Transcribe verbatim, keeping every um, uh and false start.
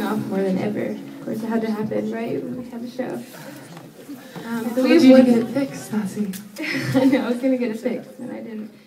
taking off more than ever. Of course, it had to happen, right, when we had the show. Um, but we would you get it fixed, Asya? I know, I was going to get it fixed, and I didn't.